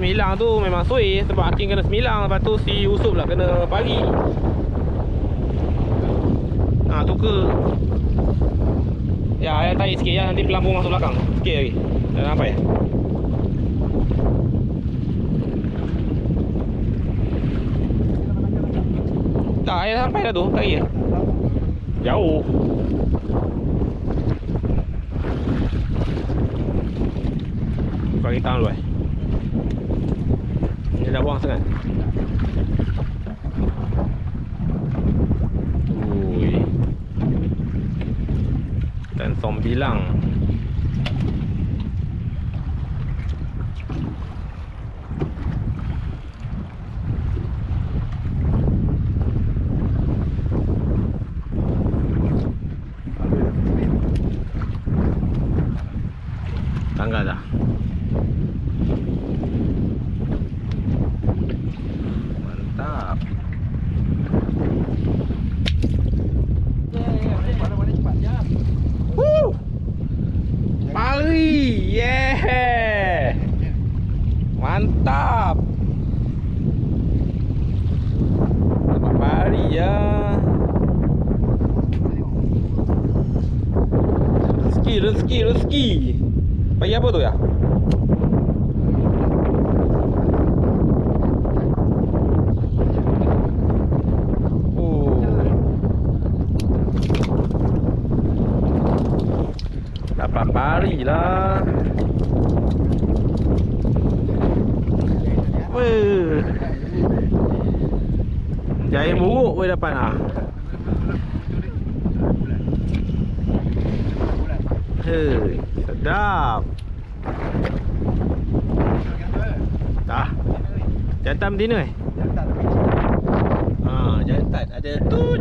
Semilang tu memang sui. Sebab Hakim kena semilang, lepas tu si Yusof lah kena pagi. Ha, tukar. Ya, ayah tarik sikit ya, nanti pelampung masuk belakang sikit lagi. Dah nampak ya. Tak, ayah sampai dah tu, tarik ya. Jauh. Buka kita dulu eh. Dia dah buang sangat. Ui. Dan sombilang. Tangga dah. Mantap. Apa pari ya. Rezeki. Pagi apa tu ya? Oh. Apa pari lah. Jahe buruk boleh dapat lah. Hei, sedap. Dah. Jantan betina eh? Haa, jantan ada tut.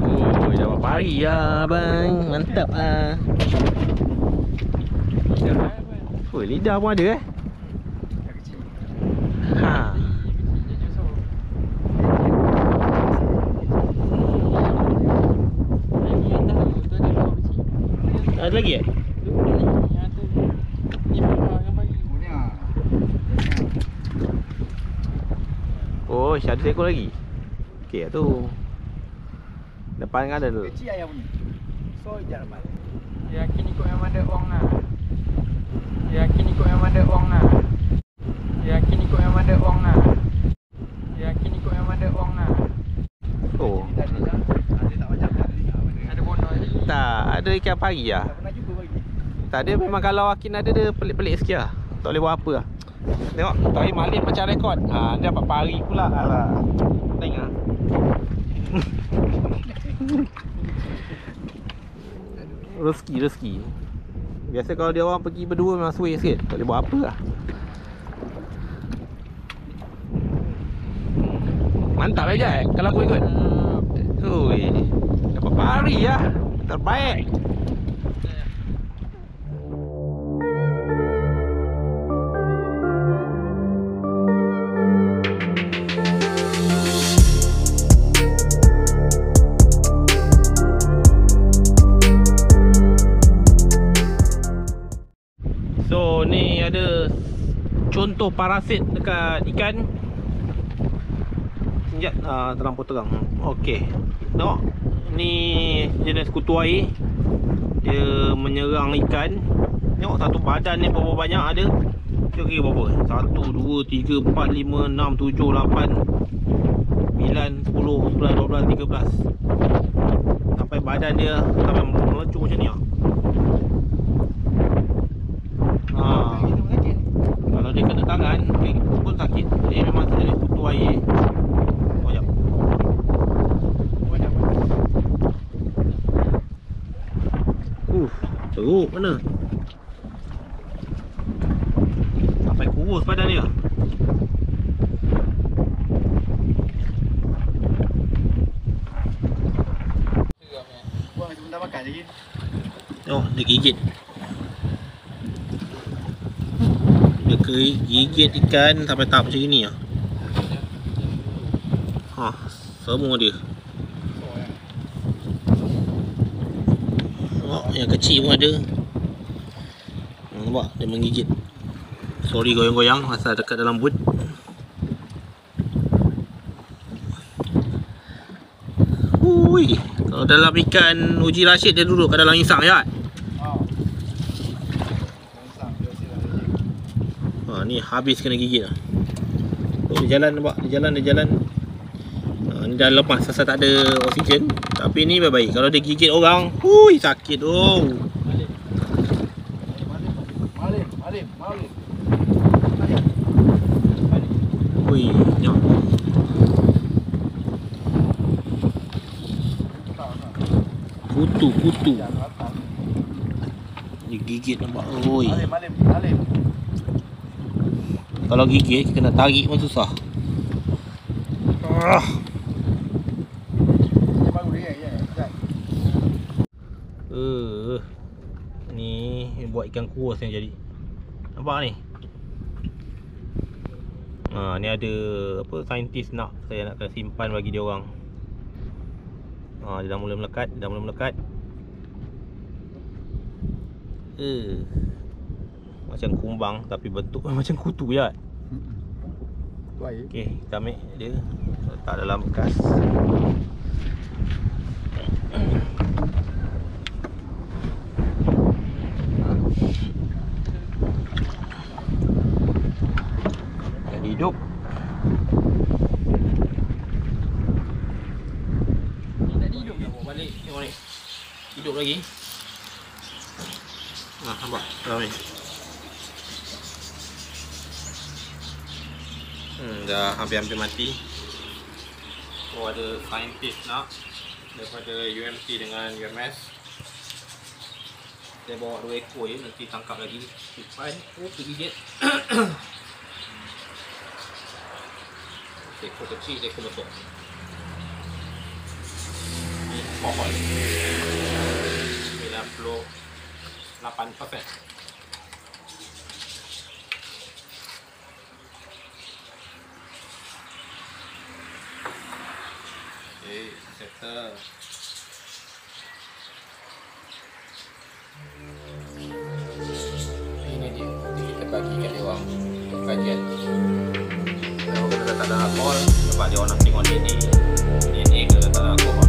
Oh, dah berapa hari lah abang. Mantap lah. Oh, lidah pun ada eh. Ha. Ada lagi eh? Oh, ada seekor lagi. Okey tu. Depan kan ada dulu. Kecil ayam bunyi. So jarang. Yakin ikut yang ada orang lah. Yakin ikut yang ada orang lah. Oh. Ada bono ni. Tak, ada ikan pari lah. Tak ada, memang kalau Akin ada dia pelik-pelik sikit lah. Tak boleh buat apa lah. Tengok, tadi Malik macam rekod. Ha, dia dapat pari pula. Alah. Tengok lah. Rezeki. Biasa kalau dia orang pergi berdua memang suai sikit. Tak boleh buat apa lah. Mantap lah Jai, kalau aku ikut. Ui, dapat pari lah. Terbaik. contoh parasit dekat ikan. Sekejap, terlampau terang. Okey, tengok. Ni jenis kutu air. Dia menyerang ikan. Tengok satu badan ni berapa banyak ada. Kita kira berapa? 1, 2, 3, 4, 5, 6, 7, 8 9, 10, 11, 12, 13. Sampai badan dia sampai melecur macam ni lah. Kalau dia kena tangan pun sakit. Dia memang jenis kutu air. Teruk mana sampai kurus badan dia. Oh, dia gigit. Dia gigit ikan sampai tahap macam ni lah. Semua dia. Yang kecil pun ada. Nampak dia menggigit. Sorry goyang-goyang pasal dekat dalam boot. Ui, kalau dalam ikan Uji Rashid dia duduk kat dalam insang ya. Ni habis kena gigit lah. Dia jalan nampak, dia jalan. Ni dah lepas asal tak ada oksigen. Tapi ni baik-baik. Kalau dia gigit orang, hui sakit. Oh. Balik. Hui, jom. Kutu. Dia gigit nampak. Oi. Balik. Kalau gigit kena tarik pun susah. Ni buat ikan kurus yang jadi. Nampak ni? Ni ada apa saintis nak saya nak simpan bagi dia orang. Dia dah mula melekat, macam kumbang tapi bentuk macam kutu je. Okey, kita ambil dia letak dalam bekas. Hidup. Ini tadi hidup dah bawa balik. Tengok ni. Hidup lagi. Nampak dalam ni. Dah hampir-hampir mati. Oh, ada saintis nak daripada UMC dengan UMS. Saya bawa 2 ekor je, nanti tangkap lagi. Simpan. Oh, tergigit. Ekor kecil, ekor besar. Ini pohon 98%. Okay, settle. Ini dia, kita bagikan dia orang untuk kajian. Kalau kita letak dalam alkohol sebab dia orang nak tengok DNA ke letak dalam alkohol.